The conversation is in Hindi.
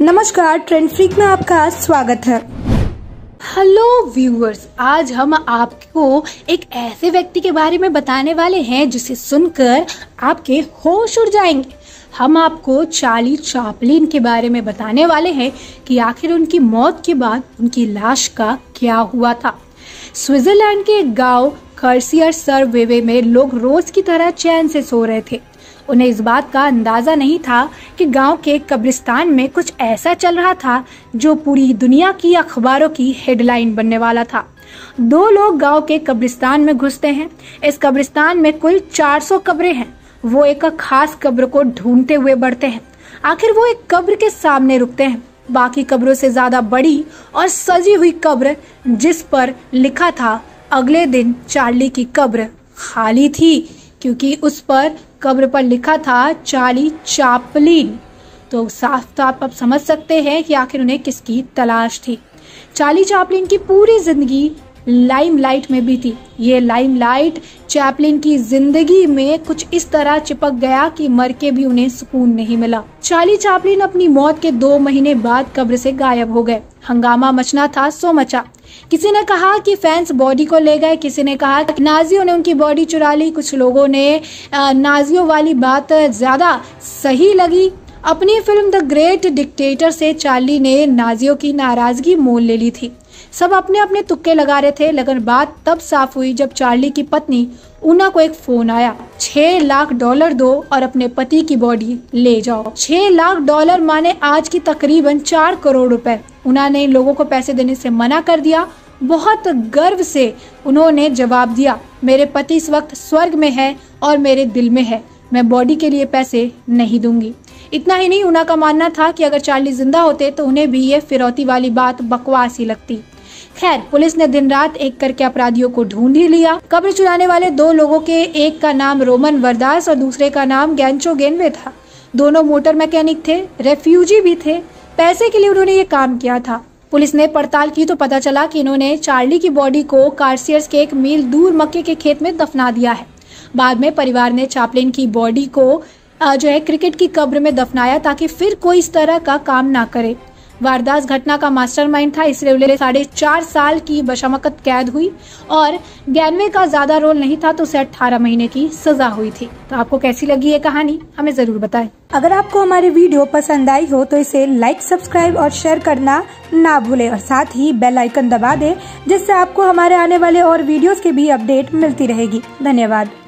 नमस्कार, ट्रेंड फ्रीक में आपका स्वागत है। हेलो व्यूअर्स, आज हम आपको एक ऐसे व्यक्ति के बारे में बताने वाले हैं जिसे सुनकर आपके होश उड़ जाएंगे। हम आपको चार्ली चैपलिन के बारे में बताने वाले हैं कि आखिर उनकी मौत के बाद उनकी लाश का क्या हुआ था। स्विट्जरलैंड के एक गाँव कॉर्सियर-सर-वेवे में लोग रोज की तरह चैन से सो रहे थे। उन्हें इस बात का अंदाज़ा नहीं था कि गांव के कब्रिस्तान में कुछ ऐसा चल रहा था जो पूरी दुनिया की अखबारों की हेडलाइन बनने वाला था। दो लोग गांव के कब्रिस्तान में घुसते हैं। इस कब्रिस्तान में कुल 400 कब्रें हैं। वो एक खास कब्र को ढूंढते हुए बढ़ते हैं। आखिर वो एक कब्र के सामने रुकते हैं। बाकी कब्रों से ज़्यादा बड़ी और सजी हुई कब्र, जिस पर लिखा था अगले दिन चार्ली की कब्र, खाली थी क्योंकि उस पर कब्र पर लिखा था चार्ली चैपलिन। तो साफ साफ आप समझ सकते हैं कि आखिर उन्हें किसकी तलाश थी। चार्ली चैपलिन की पूरी जिंदगी लाइमलाइट में भी थी। ये लाइमलाइट चैपलिन की जिंदगी में कुछ इस तरह चिपक गया कि मर के भी उन्हें सुकून नहीं मिला। चार्ली चैपलिन अपनी मौत के 2 महीने बाद कब्र से गायब हो गए। हंगामा मचना था सो मचा। किसी ने कहा कि फैंस बॉडी को ले गए, किसी ने कहा कि नाजियों ने उनकी बॉडी चुरा ली, कुछ लोगों ने नाजियों वाली बात ज्यादा सही लगी। अपनी फिल्म द ग्रेट डिक्टेटर से चार्ली ने नाजियों की नाराजगी मोल ले ली थी। सब अपने अपने तुक्के लगा रहे थे, लेकिन बात तब साफ हुई जब चार्ली की पत्नी ऊना को एक फोन आया, $6 लाख दो और अपने पति की बॉडी ले जाओ। $6 लाख माने आज की तकरीबन 4 करोड़ रुपए। ऊना ने लोगों को पैसे देने से मना कर दिया। बहुत गर्व से उन्होंने जवाब दिया, मेरे पति इस वक्त स्वर्ग में है और मेरे दिल में है, मैं बॉडी के लिए पैसे नहीं दूंगी। इतना ही नहीं, ऊना का मानना था कि अगर चार्ली जिंदा होते तो उन्हें भी ये फिरौती वाली बात बकवास ही लगती। खैर, पुलिस ने दिन रात एक करके अपराधियों को ढूंढ ही लिया। कब्र चुराने वाले 2 लोगों के एक का नाम रोमन वरदास और दूसरे का नाम गैंचो गेनवे था। दोनों मोटर मैकेनिक थे, रेफ्यूजी भी थे। पैसे के लिए उन्होंने ये काम किया था। पुलिस ने पड़ताल की तो पता चला कि इन्होंने चार्ली की बॉडी को कॉर्सियर्स के 1 मील दूर मक्के के खेत में दफना दिया है। बाद में परिवार ने चैपलिन की बॉडी को क्रिकेट की कब्र में दफनाया ताकि फिर कोई इस तरह का काम ना करे। वारदास घटना का मास्टरमाइंड था, इसलिए उसे 4.5 साल की बशमकत कैद हुई और गैनवे का ज्यादा रोल नहीं था तो उसे 18 महीने की सजा हुई थी। तो आपको कैसी लगी ये कहानी, हमें जरूर बताएं। अगर आपको हमारी वीडियो पसंद आई हो तो इसे लाइक, सब्सक्राइब और शेयर करना ना भूलें और साथ ही बेल आइकन दबा दें, जिससे आपको हमारे आने वाले और वीडियोस की भी अपडेट मिलती रहेगी। धन्यवाद।